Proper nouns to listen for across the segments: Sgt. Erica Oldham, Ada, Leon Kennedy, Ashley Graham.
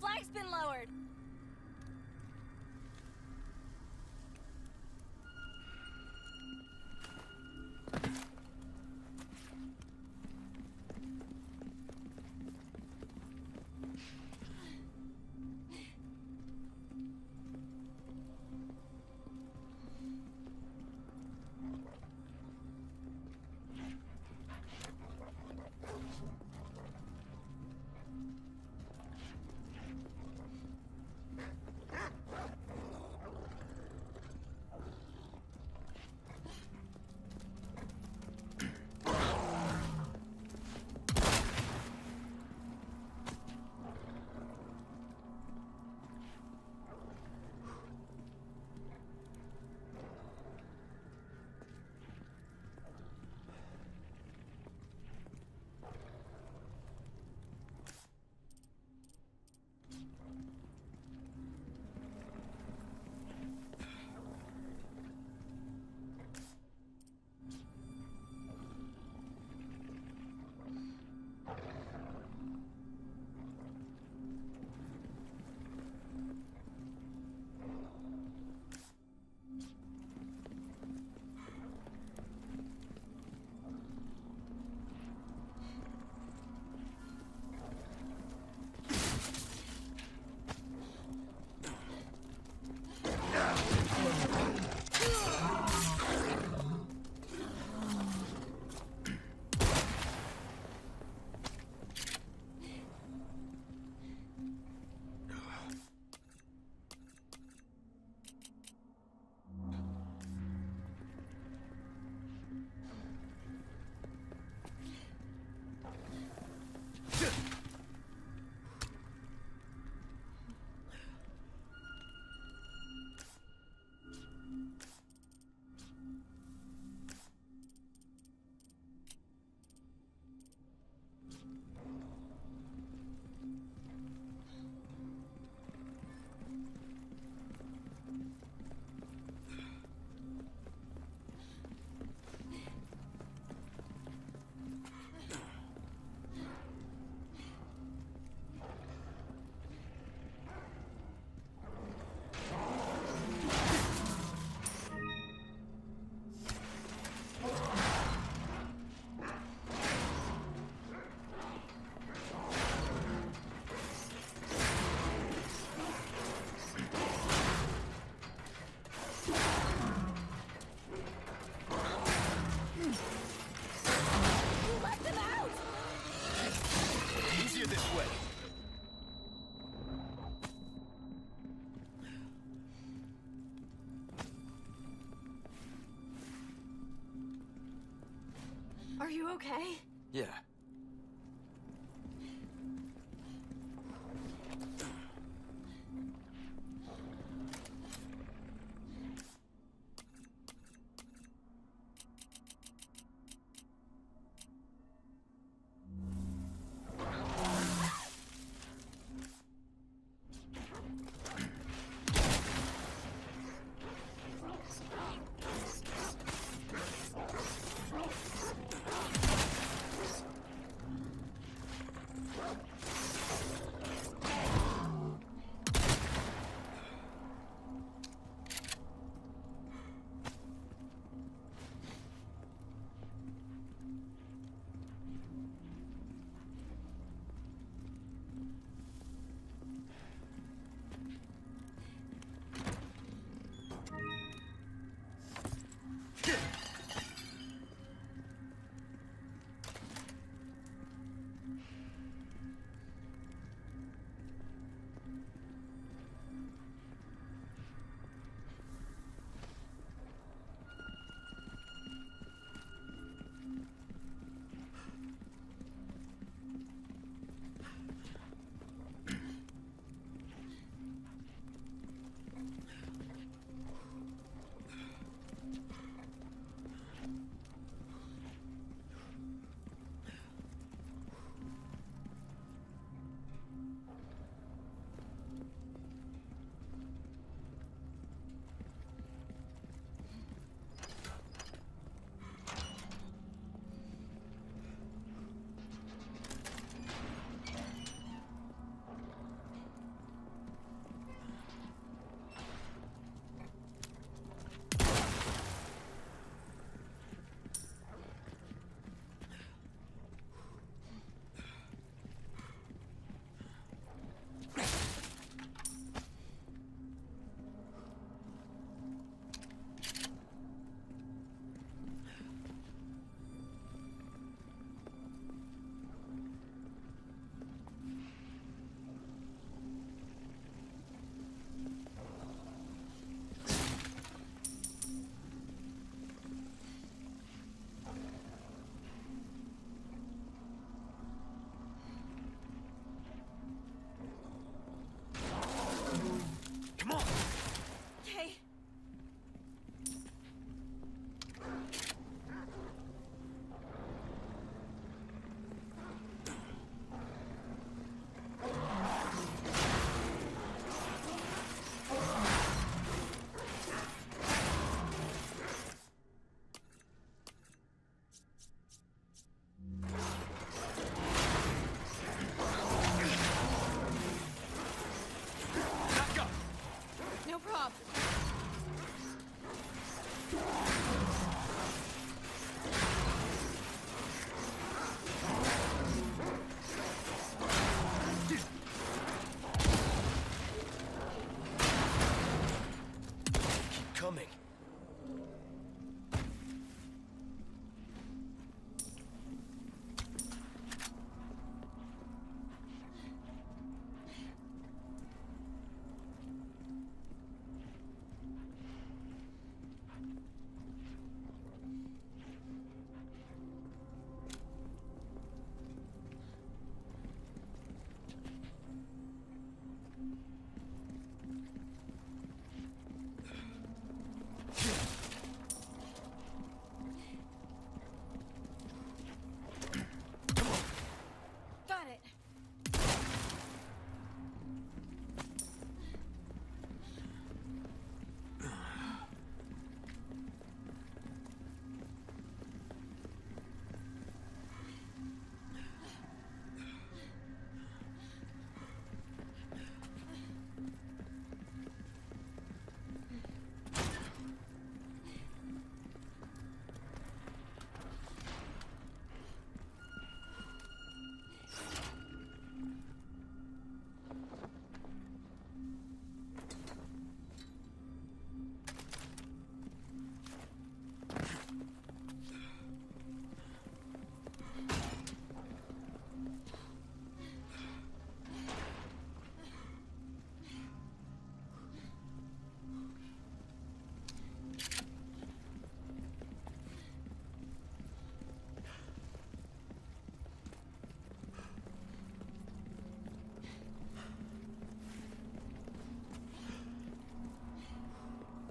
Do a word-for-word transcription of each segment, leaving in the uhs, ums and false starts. flag's been lowered. Are you okay? Yeah. Come on. Okay.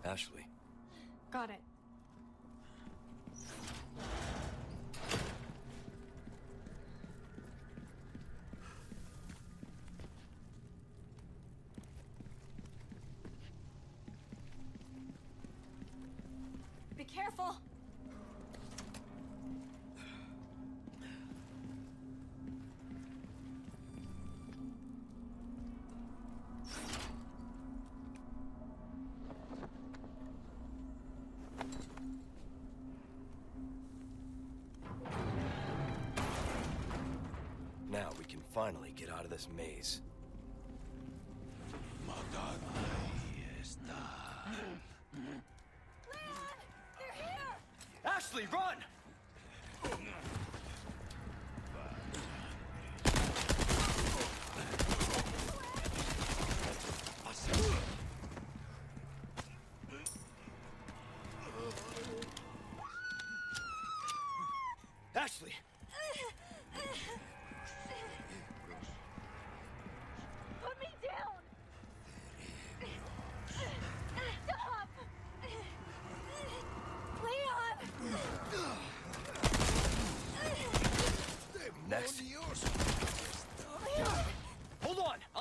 Ashley. Got it. Be careful. Now we can finally get out of this maze. Leon! They're here! Ashley, run! Ashley!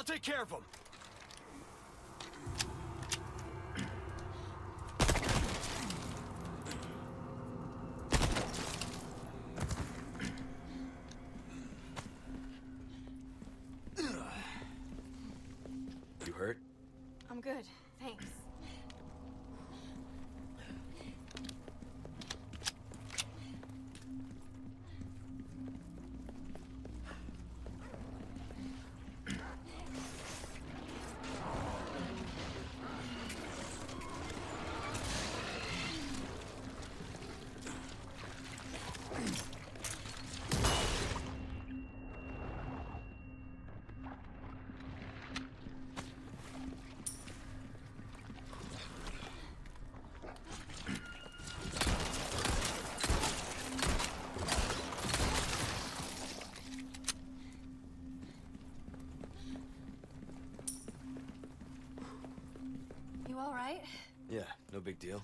Take care of him. You hurt? I'm good, thanks. You all right? Yeah, no big deal.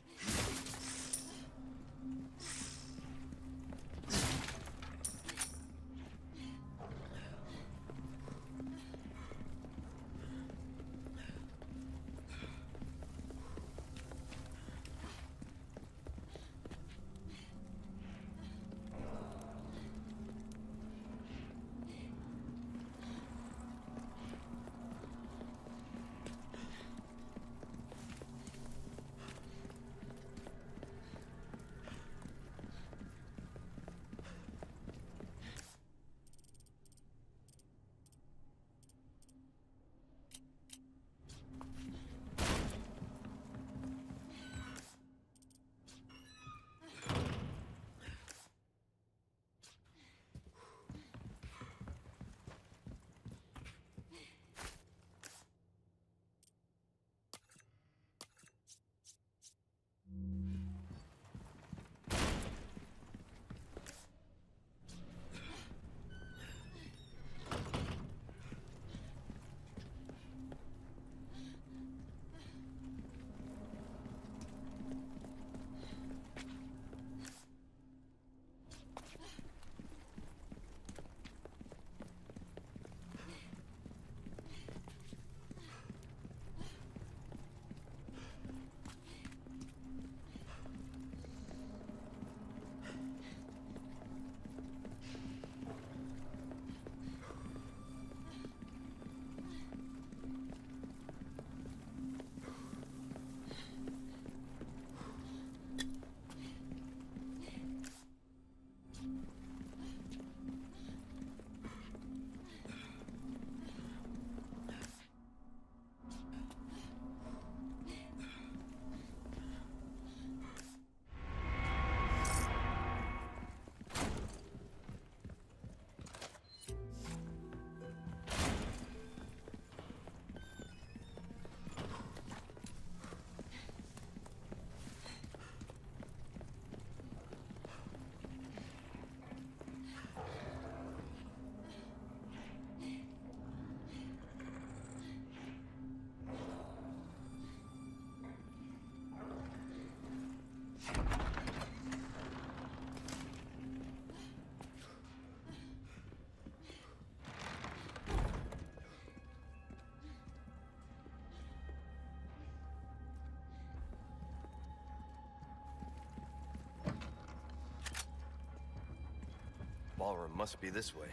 Ballroom must be this way.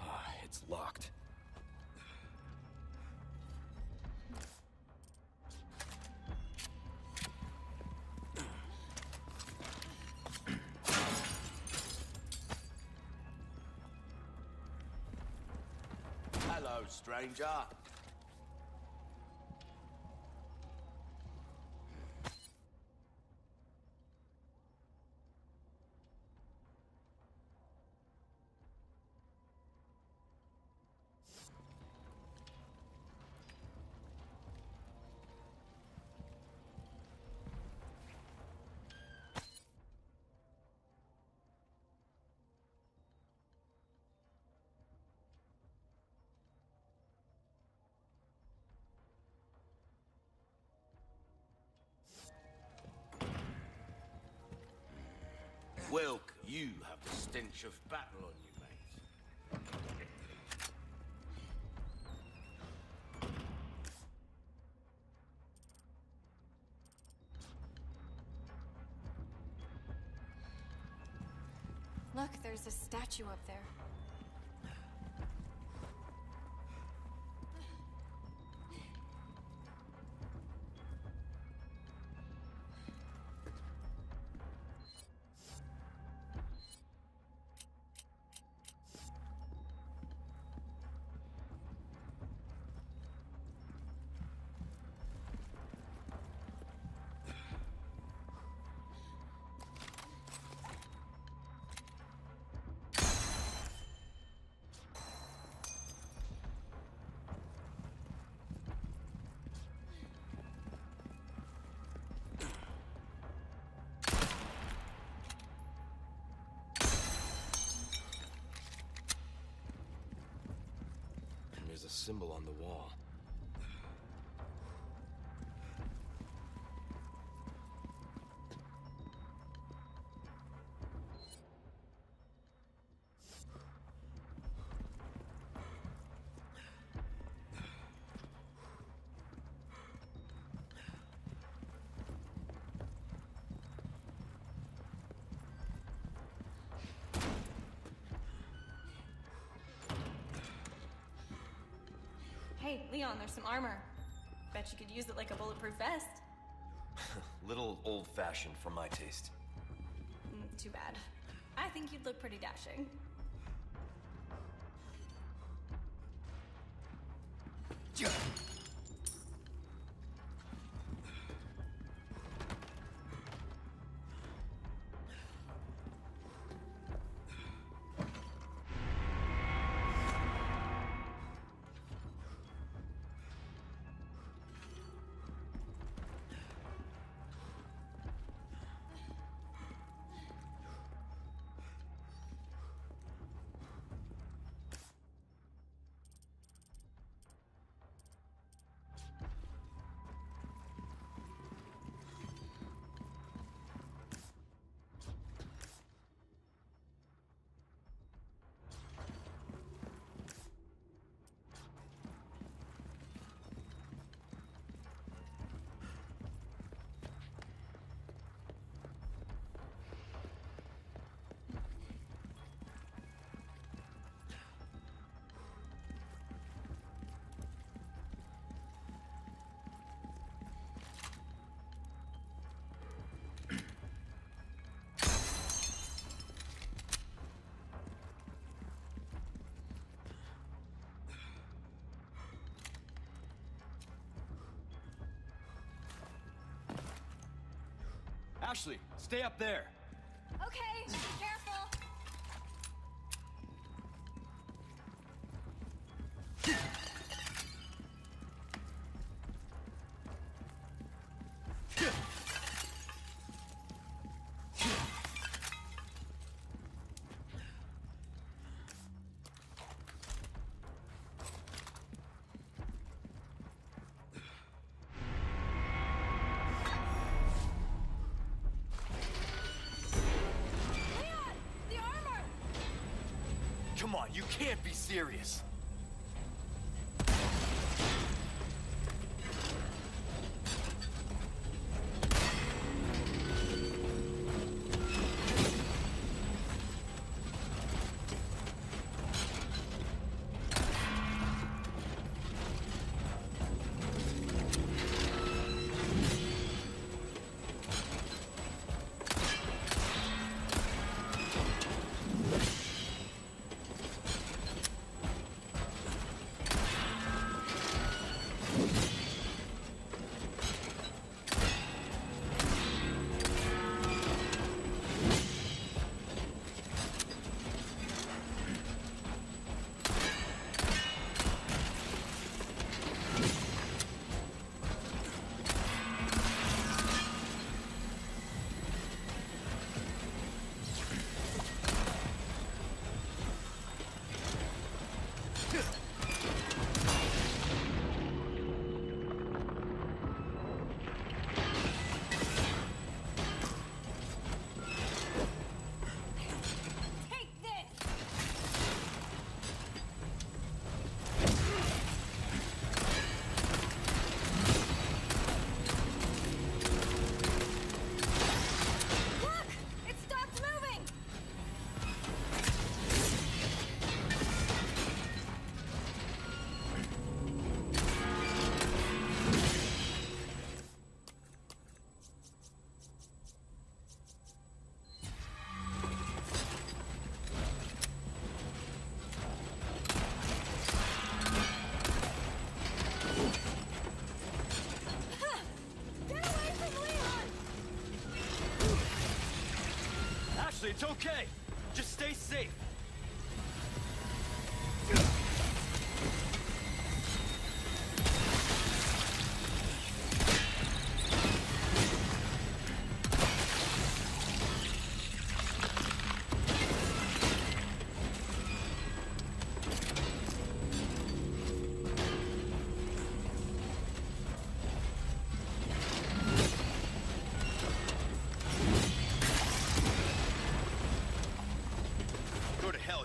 Ah, it's locked. Hello, stranger. Welcome. You have the stench of battle on you, mate. Look, there's a statue up there. symbol on the wall. Hey, Leon, there's some armor. Bet you could use it like a bulletproof vest. Little old-fashioned for my taste. Mm, too bad. I think you'd look pretty dashing. Ashley, stay up there. Okay, be careful. Come on, you can't be serious! It's okay! Just stay safe!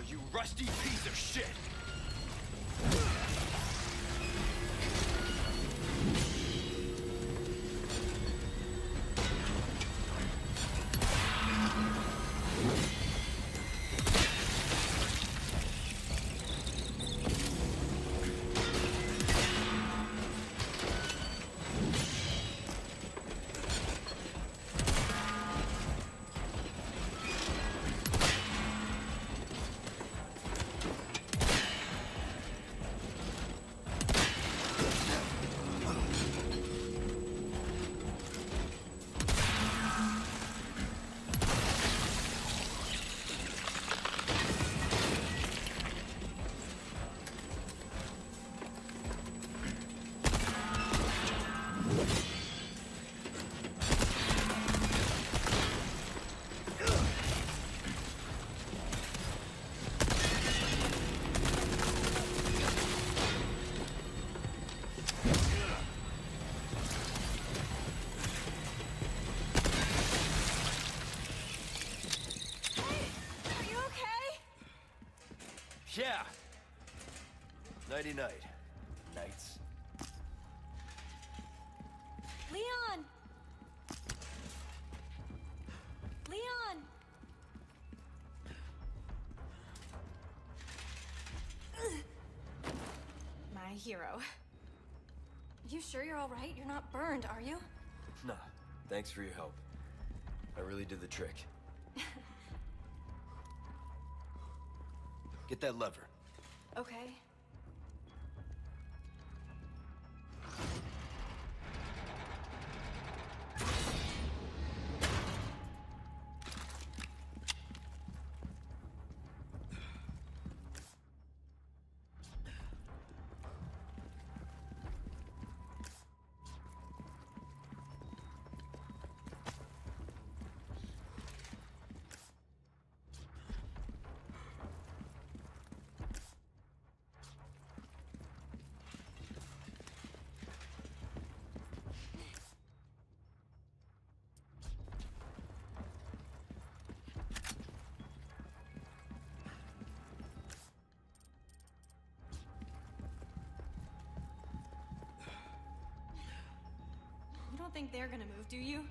you rusty piece of shit! Yeah! Nighty-night. Nights. Leon! Leon! My hero. You sure you're all right? You're not burned, are you? Nah. Thanks for your help. I really did the trick. Get that lever. Okay. I don't think they're gonna move, do you?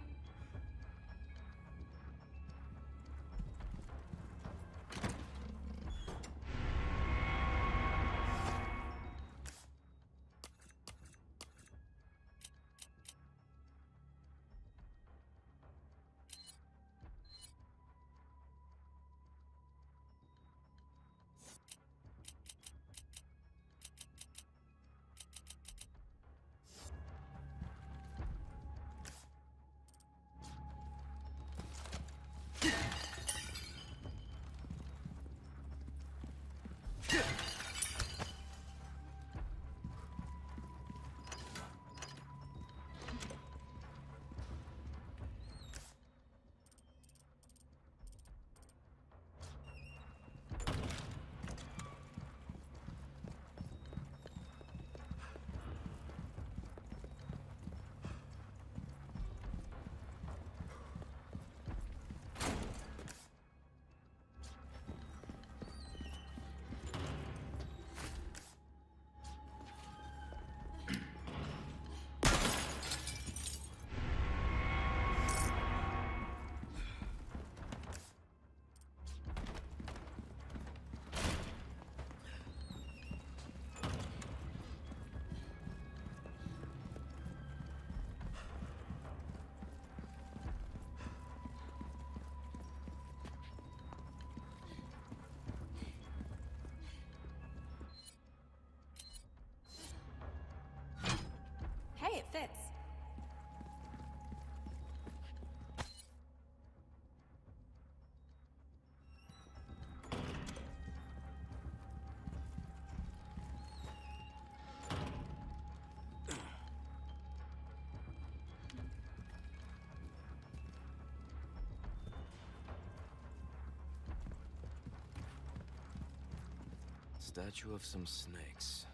It fits. Statue of some snakes.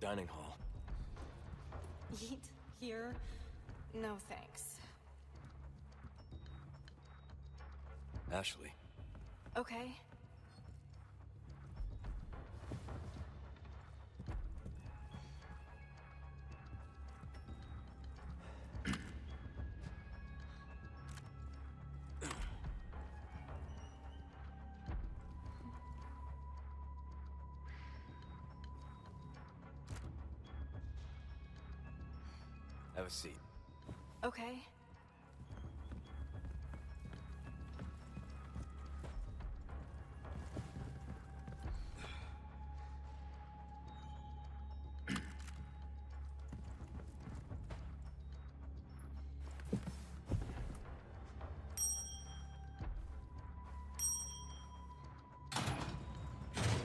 dining hall. Eat here? No thanks. Ashley. Okay. Have a seat. Okay.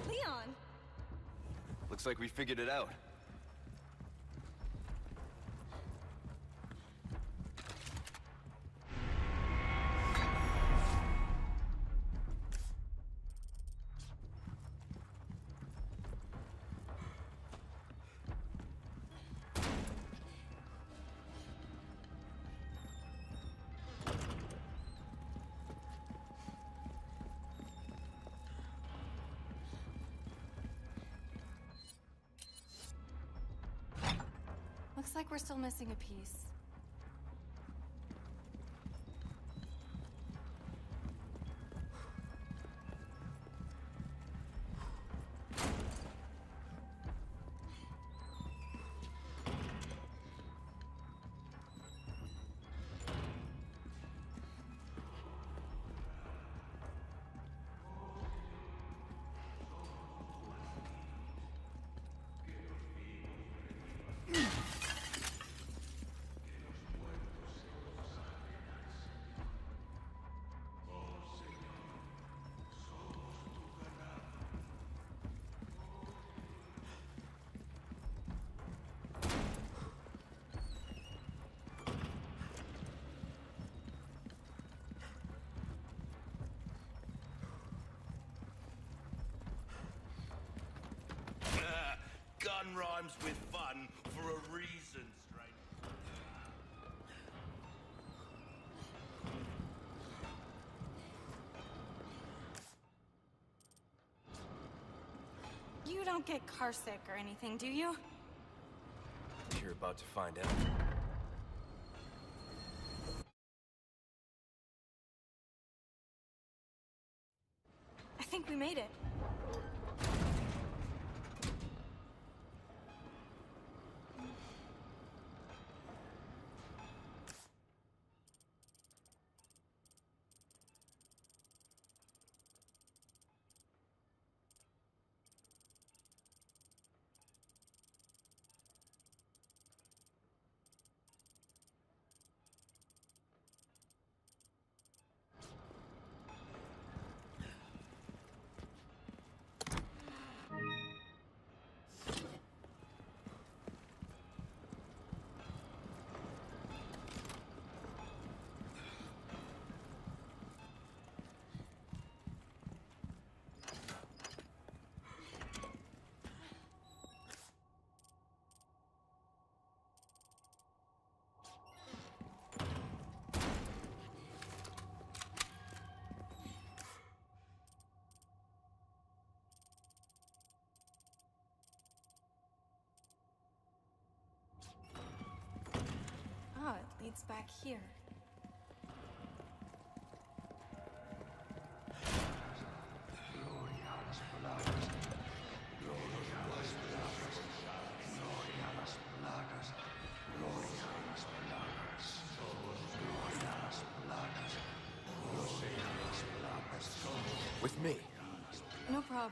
Leon! Looks like we figured it out. Looks like we're still missing a piece. Fun rhymes with fun for a reason, stranger. You don't get carsick or anything, do you? You're about to find out. I think we made it. Oh, it leads back here. With me. No problem.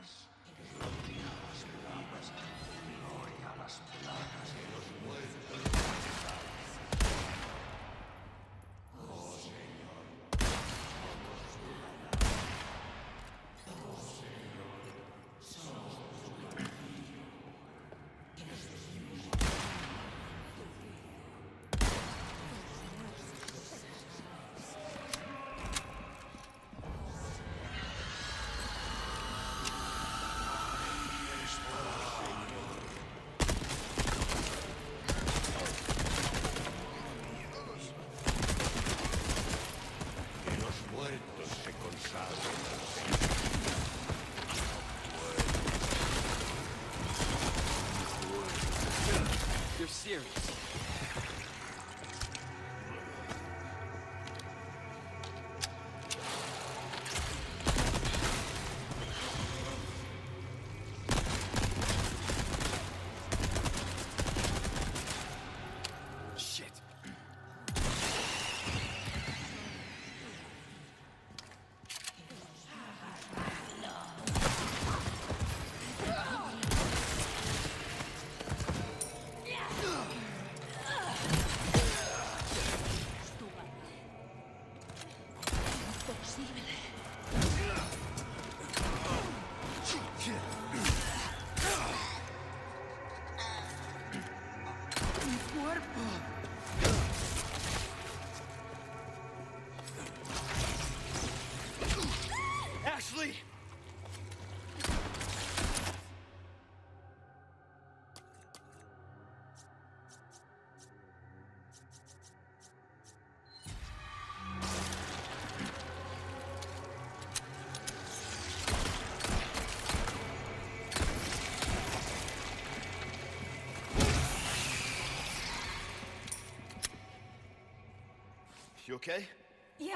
You okay? Yeah.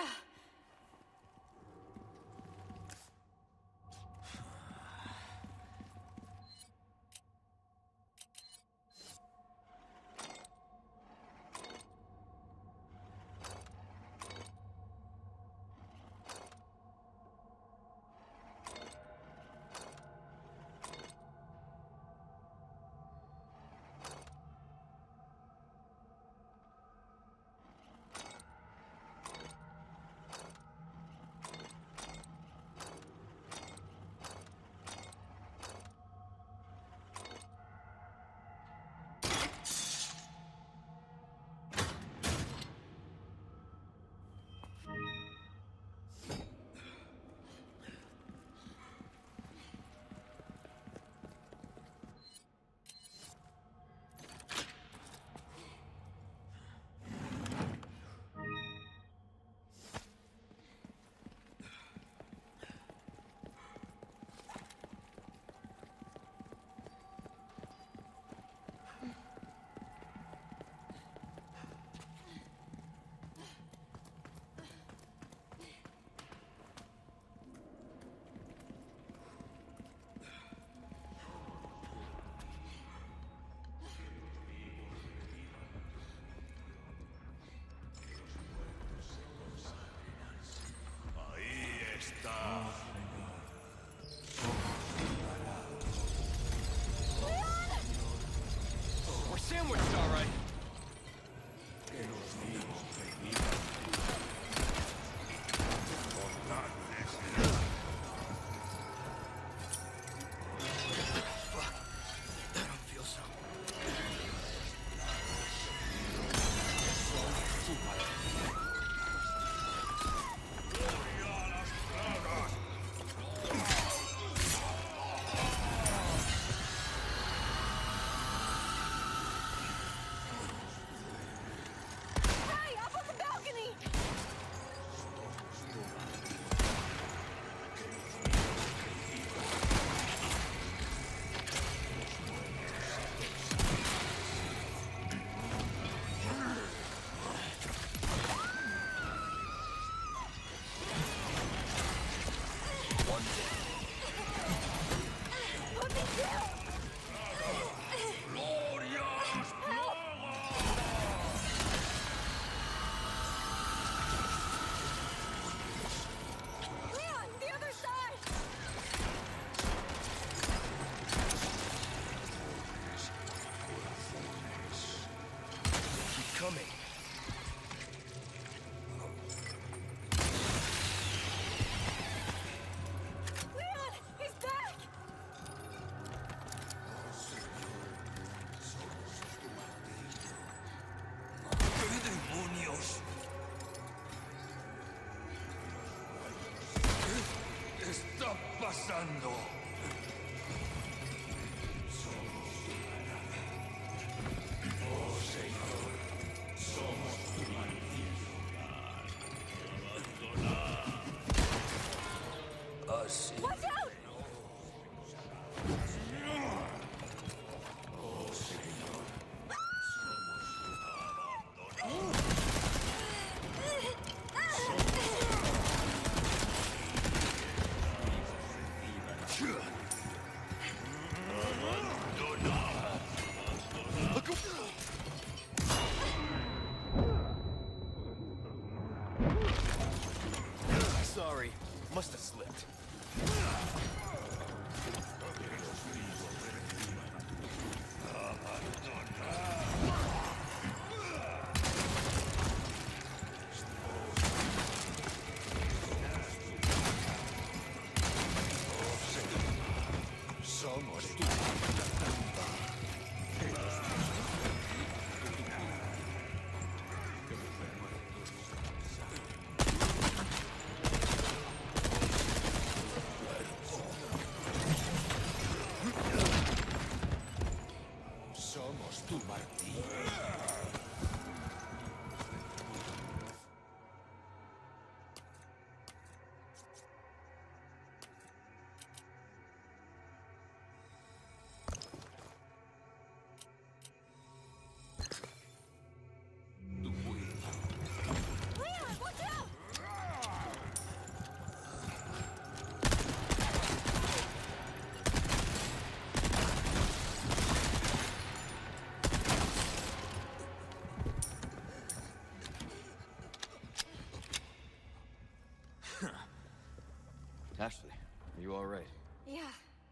Ashley, are you all right? Yeah,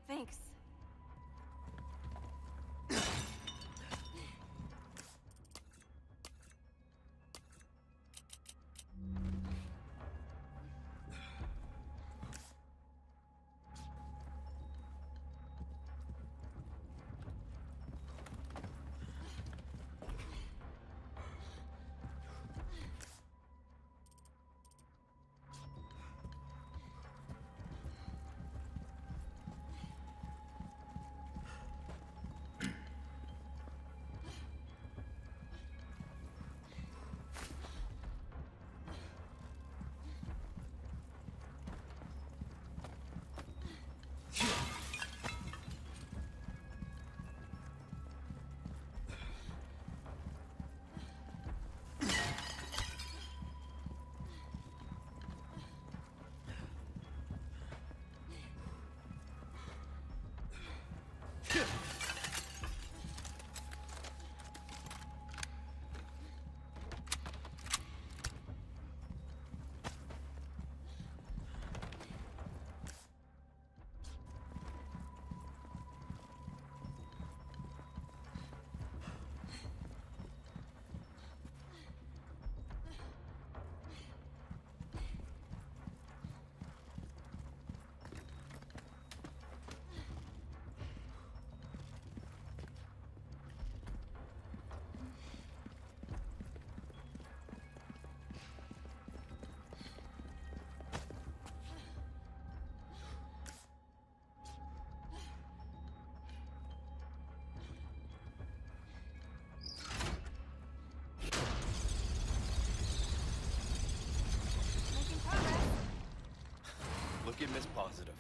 thanks. Look at Miss Positive.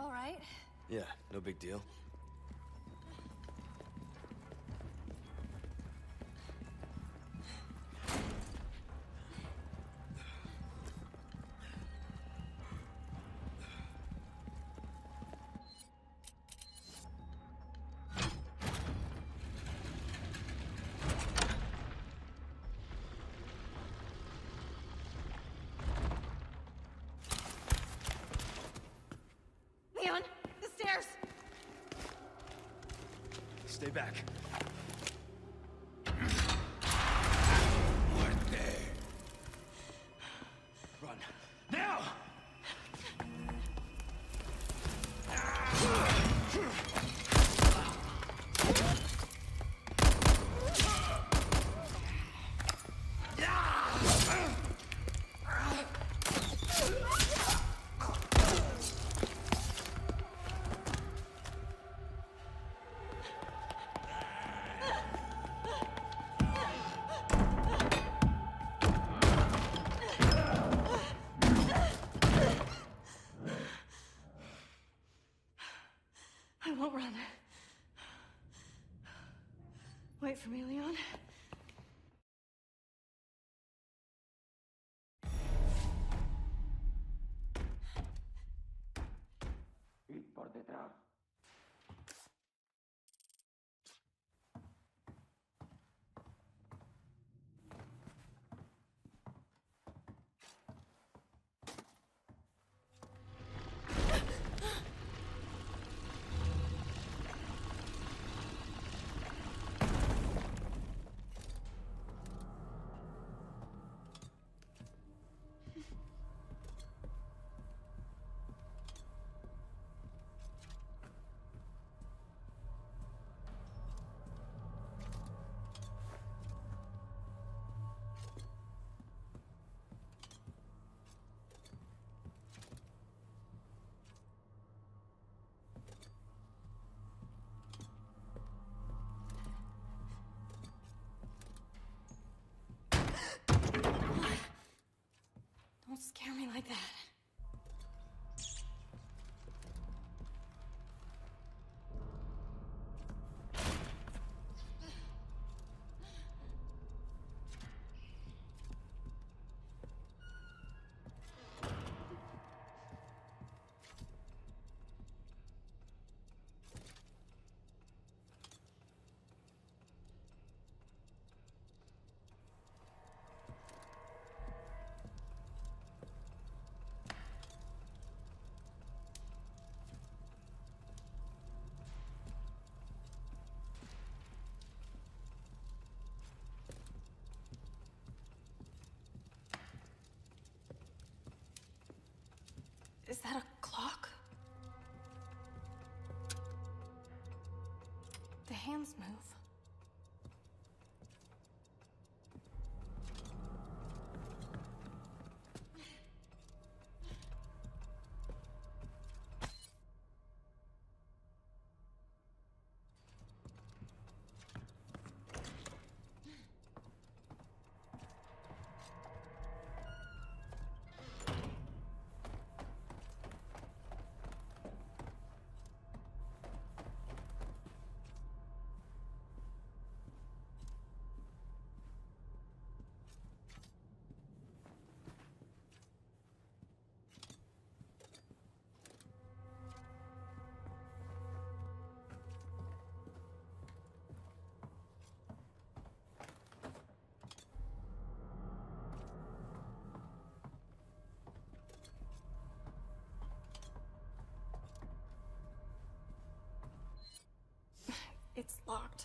All right? Yeah, no big deal. Stay back. Wait for me, Leon. Ir por detrás. Don't scare me like that. Is that a clock? The hands move. It's locked.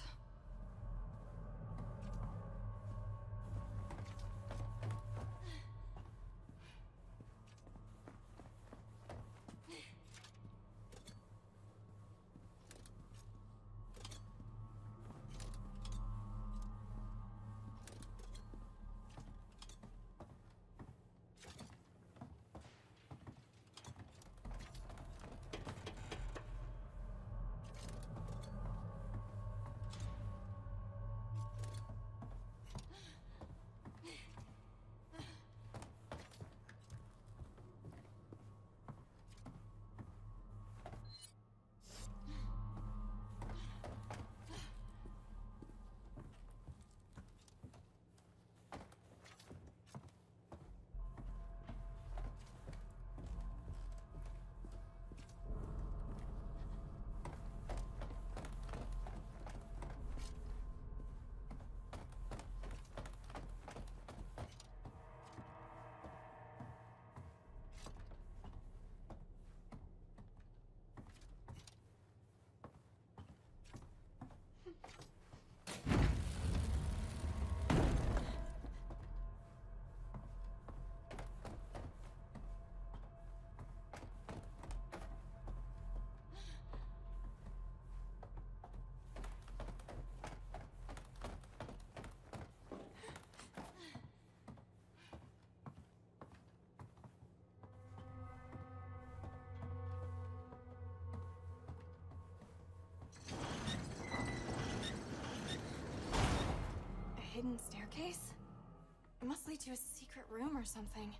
Hidden staircase? It must lead to a secret room or something.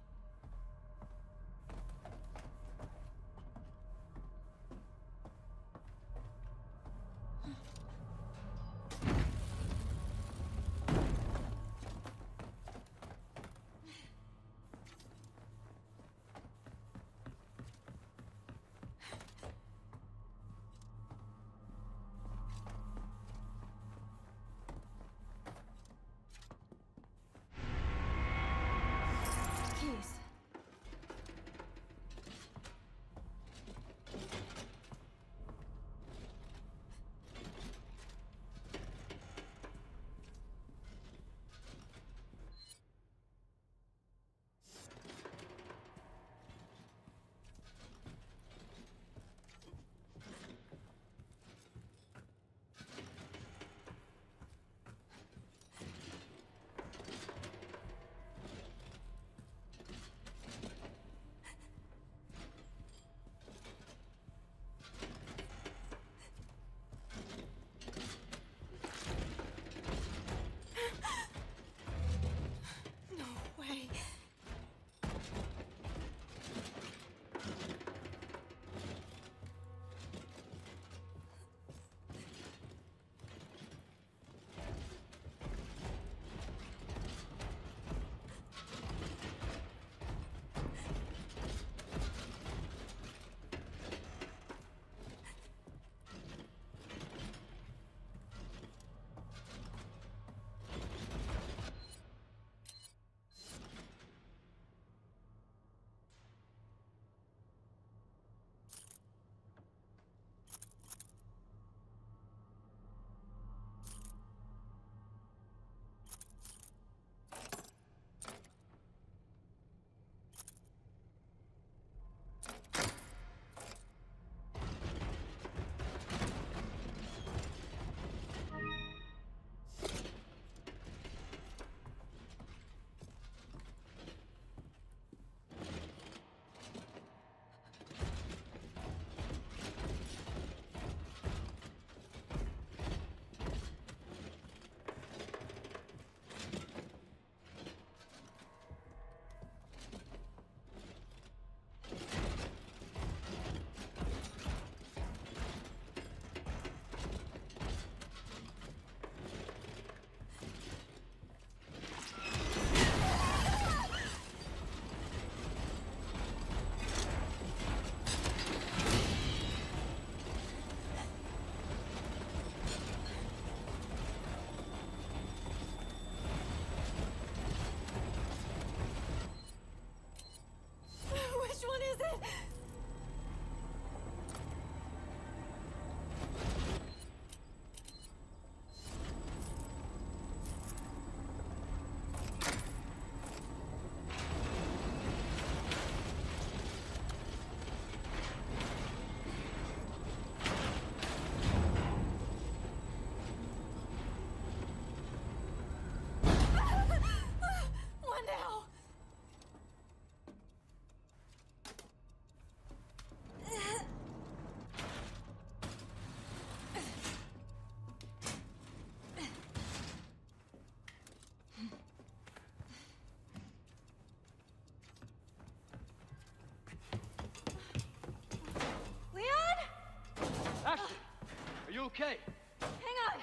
okay. Hang on.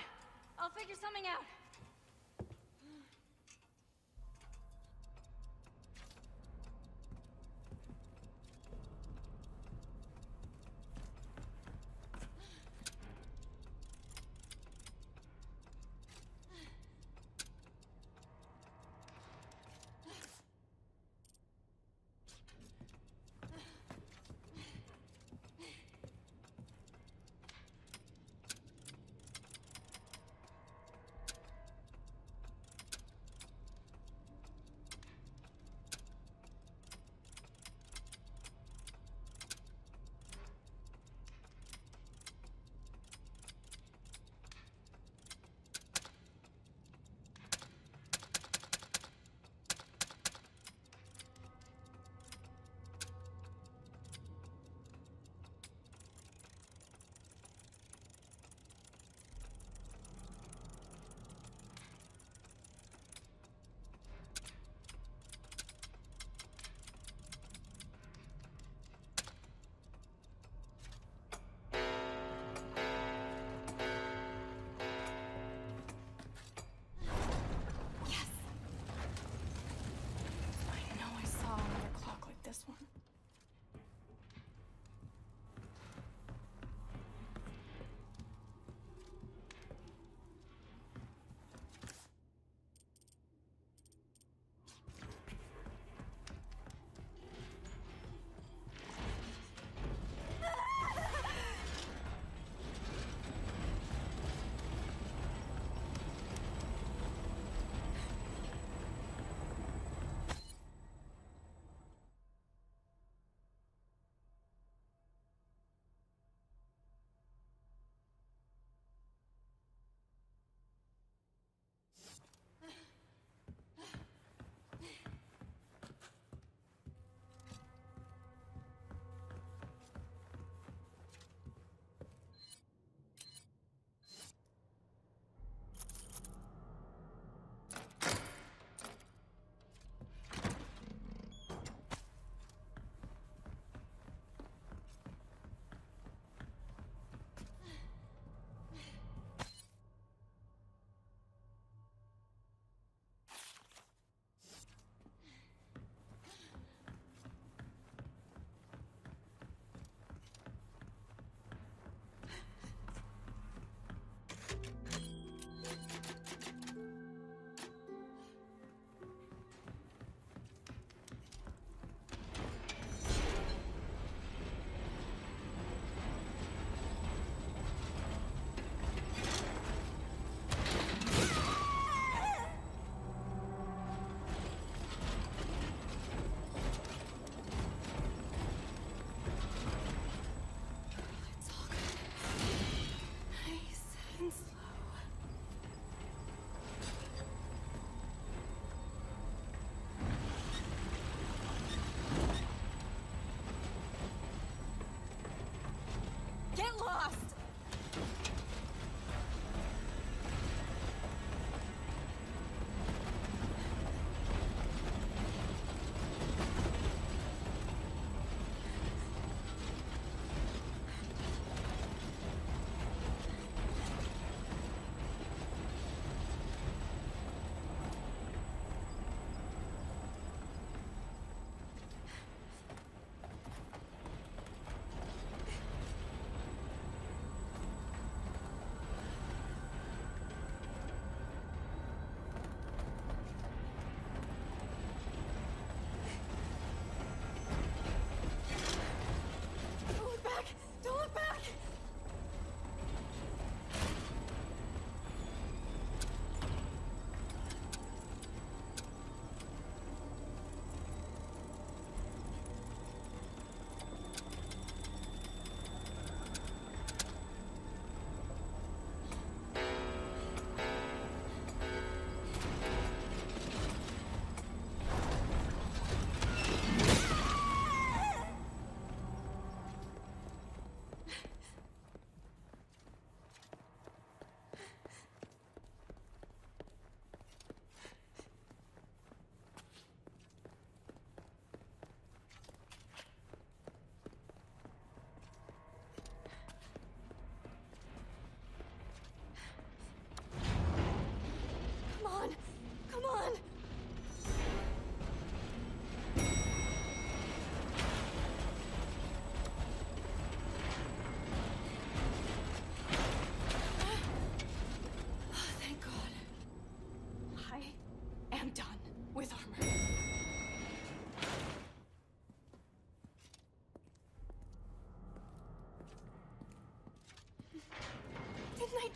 I'll figure something out.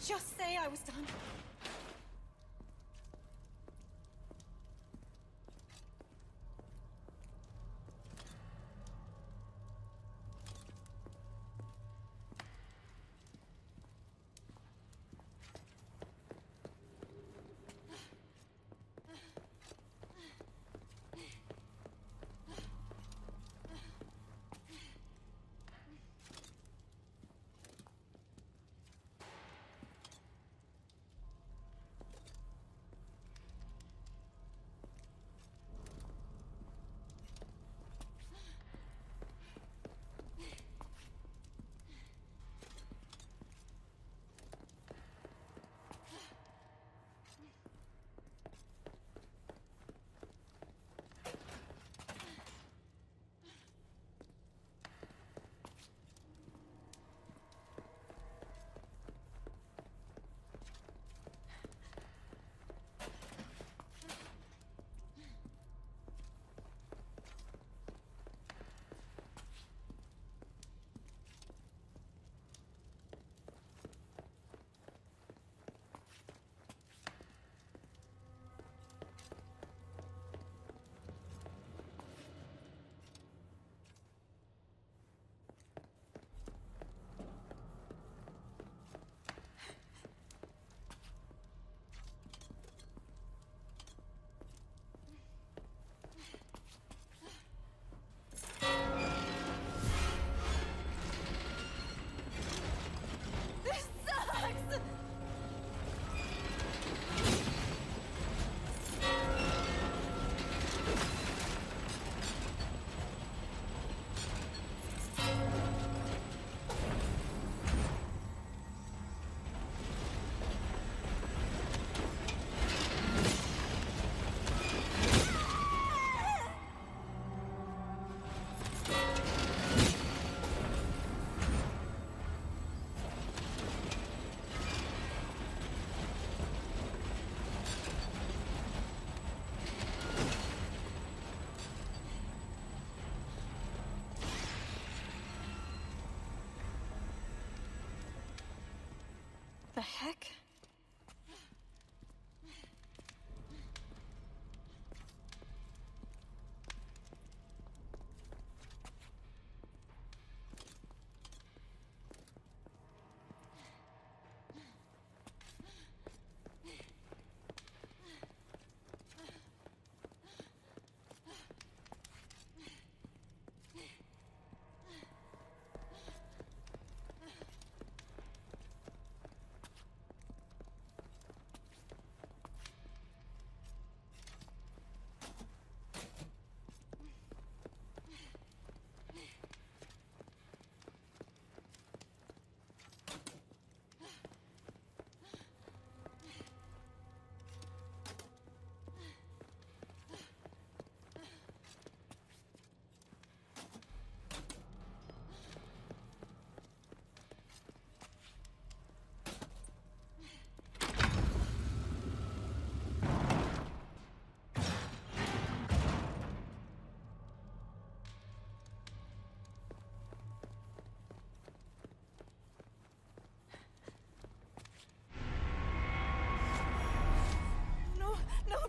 just say I was done? The heck?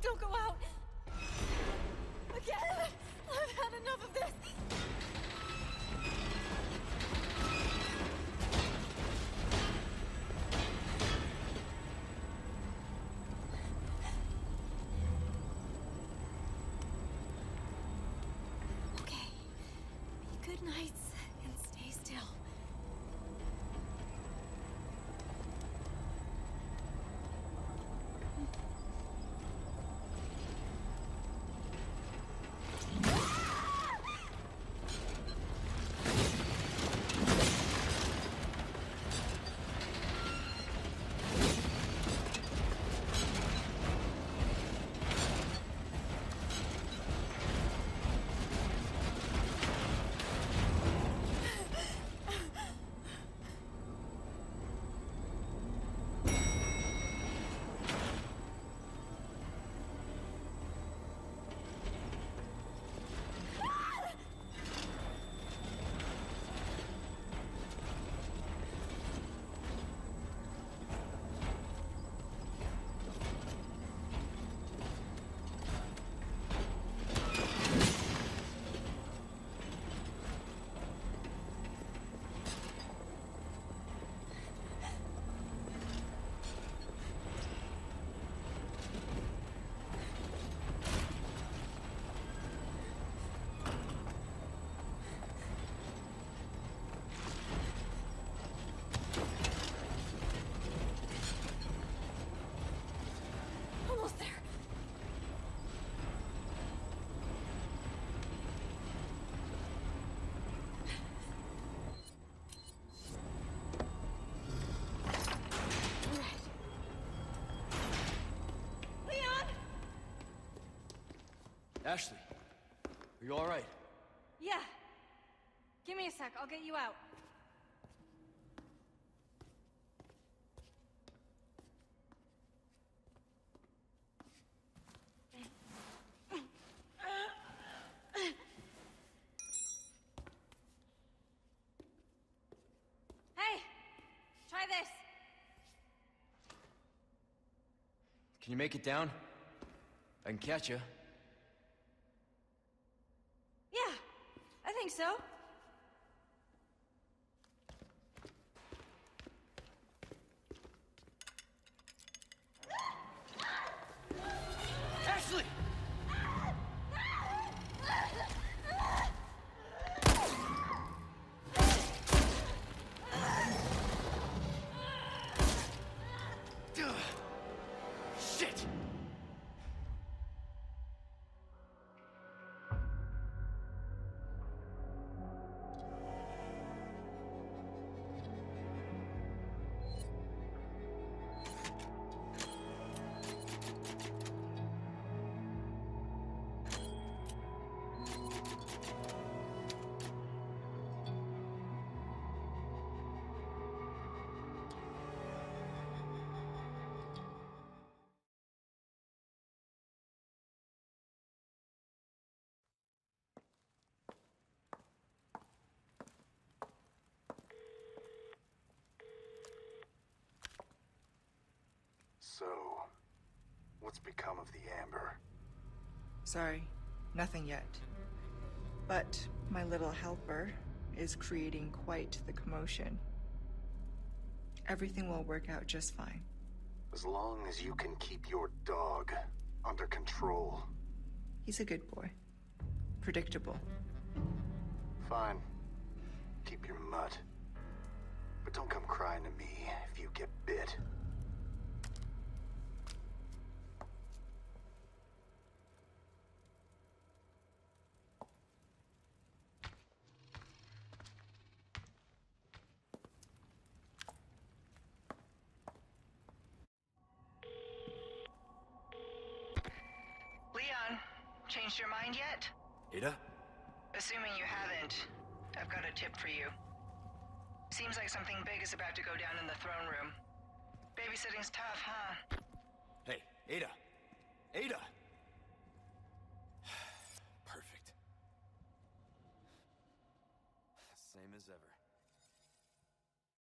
Don't go out! Again! I've had enough of this! Okay. Be good nights and stay still. Ashley, are you all right? Yeah. Give me a sec, I'll get you out. Can you make it down? I can catch you. Yeah, I think so. Ashley! So, what's become of the Amber? Sorry, nothing yet. But my little helper is creating quite the commotion. Everything will work out just fine. As long as you can keep your dog under control. He's a good boy. Predictable. Fine. Keep your mutt. But don't come crying to me if you get bit. Changed your mind yet? Ada? Assuming you haven't, I've got a tip for you. Seems like something big is about to go down in the throne room. Babysitting's tough, huh? Hey, Ada! Ada! Perfect. Same as ever.